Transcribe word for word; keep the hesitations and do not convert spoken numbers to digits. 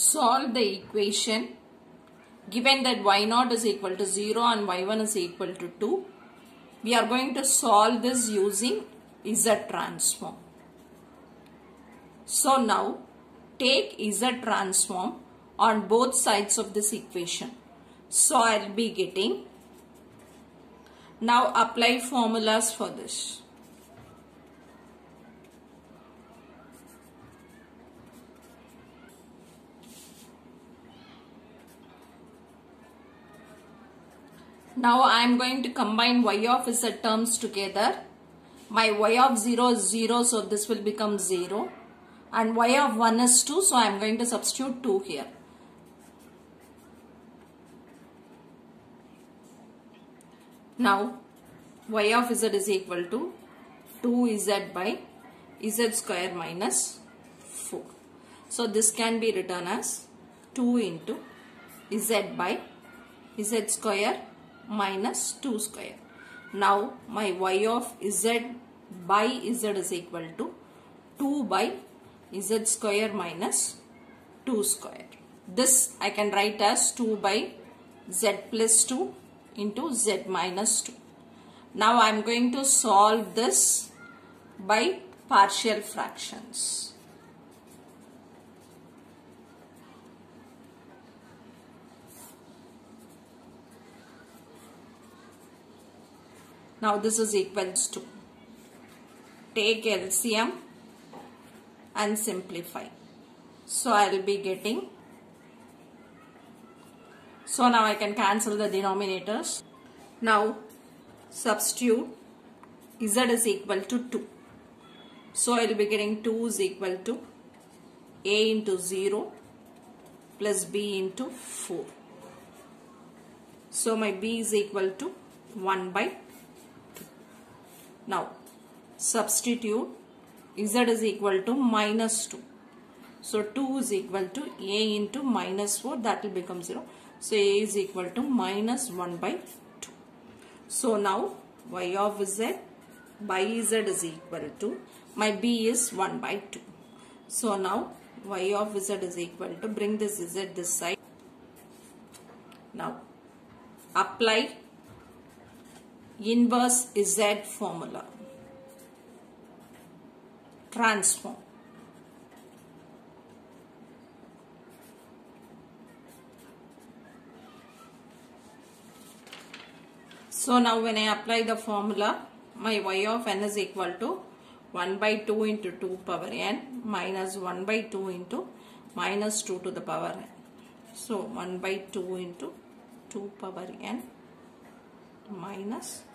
solve the equation given that y naught is equal to zero and y one is equal to two. We are going to solve this using Z transform. So now take Z transform on both sides of this equation. So I will be getting, now apply formulas for this. Now I am going to combine y of z terms together. My y of zero is zero, so this will become zero. And y of one is two, so I am going to substitute two here. Now y of z is equal to two z by z square minus four. So this can be written as two into z by z square minus two square. Now my y of z by z is equal to two by z square minus two square. This I can write as two by z plus two into z minus two. Now I am going to solve this by partial fractions. Now this is equals to, take L C M and simplify. So I will be getting, so now I can cancel the denominators. Now substitute z is equal to two. So I will be getting two is equal to a into zero plus b into four. So my b is equal to one by. Now substitute z is equal to minus two. So two is equal to a into minus four, that will become zero. So a is equal to minus one by two. So now y of z by z is equal to, my b is one by two. So now y of z is equal to, bring this z this side. Now apply inverse Z formula. Transform. So now when I apply the formula, my y of n is equal to one by two into two power n minus one by two into minus two to the power n. So one by two into two power n minus